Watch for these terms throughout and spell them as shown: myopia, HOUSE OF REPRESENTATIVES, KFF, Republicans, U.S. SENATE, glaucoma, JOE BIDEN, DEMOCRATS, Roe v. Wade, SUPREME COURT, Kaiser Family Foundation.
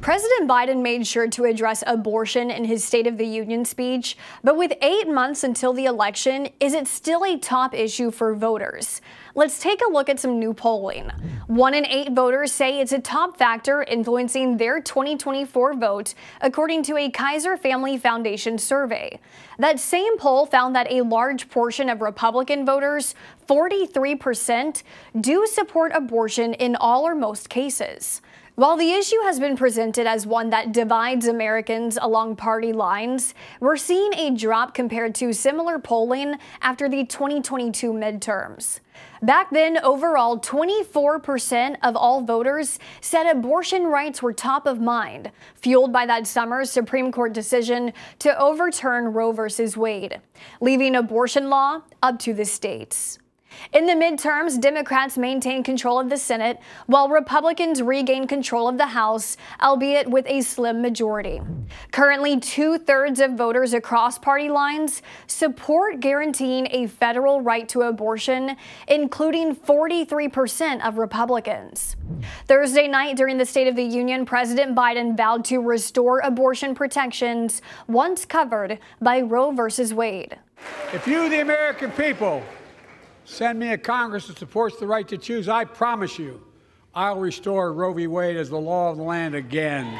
President Biden made sure to address abortion in his State of the Union speech, but with 8 months until the election, is it still a top issue for voters? Let's take a look at some new polling. 1 in 8 voters say it's a top factor influencing their 2024 vote, according to a Kaiser Family Foundation survey. That same poll found that a large portion of Republican voters, 43%, do support abortion in all or most cases. While the issue has been presented as one that divides Americans along party lines, we're seeing a drop compared to similar polling after the 2022 midterms. Back then, overall, 24% of all voters said abortion rights were top of mind, fueled by that summer's Supreme Court decision to overturn Roe v. Wade, leaving abortion law up to the states. In the midterms, Democrats maintain control of the Senate, while Republicans regain control of the House, albeit with a slim majority. Currently, 2/3 of voters across party lines support guaranteeing a federal right to abortion, including 43% of Republicans. Thursday night during the State of the Union, President Biden vowed to restore abortion protections once covered by Roe v. Wade. If you, the American people, send me a Congress that supports the right to choose, I promise you, I'll restore Roe v. Wade as the law of the land again.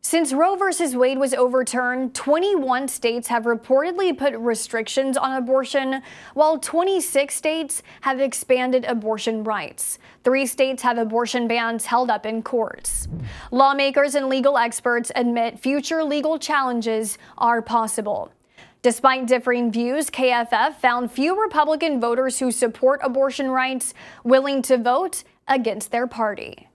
Since Roe v. Wade was overturned, 21 states have reportedly put restrictions on abortion, while 26 states have expanded abortion rights. 3 states have abortion bans held up in courts. Lawmakers and legal experts admit future legal challenges are possible. Despite differing views, KFF found few Republican voters who support abortion rights willing to vote against their party.